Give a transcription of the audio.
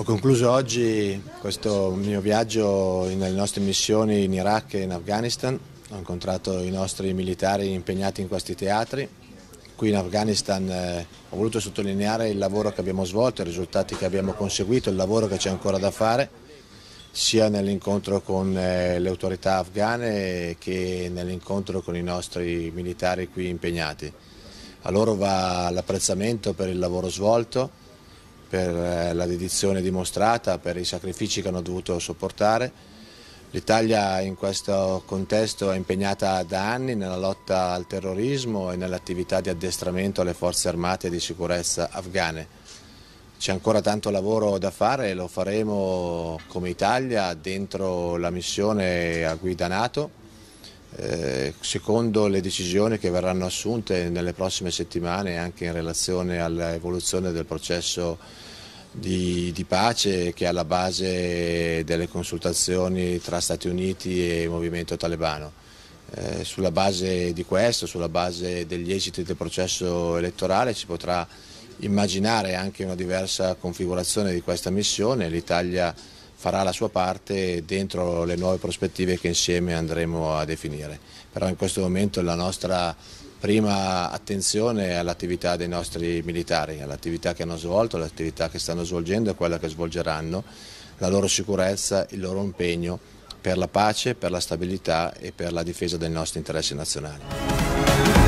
Ho concluso oggi questo mio viaggio nelle nostre missioni in Iraq e in Afghanistan. Ho incontrato i nostri militari impegnati in questi teatri. Qui in Afghanistan ho voluto sottolineare il lavoro che abbiamo svolto, i risultati che abbiamo conseguito, il lavoro che c'è ancora da fare, sia nell'incontro con le autorità afghane che nell'incontro con i nostri militari qui impegnati. A loro va l'apprezzamento per il lavoro svolto, per la dedizione dimostrata, per i sacrifici che hanno dovuto sopportare. L'Italia in questo contesto è impegnata da anni nella lotta al terrorismo e nell'attività di addestramento alle forze armate e di sicurezza afghane. C'è ancora tanto lavoro da fare e lo faremo come Italia dentro la missione a guida NATO, secondo le decisioni che verranno assunte nelle prossime settimane anche in relazione all'evoluzione del processo di pace che è alla base delle consultazioni tra Stati Uniti e il movimento talebano. Sulla base di questo, sulla base degli esiti del processo elettorale si potrà immaginare anche una diversa configurazione di questa missione. L'Italia farà la sua parte dentro le nuove prospettive che insieme andremo a definire. Però in questo momento la nostra prima attenzione è all'attività dei nostri militari, all'attività che hanno svolto, all'attività che stanno svolgendo e quella che svolgeranno, la loro sicurezza, il loro impegno per la pace, per la stabilità e per la difesa dei nostri interessi nazionali.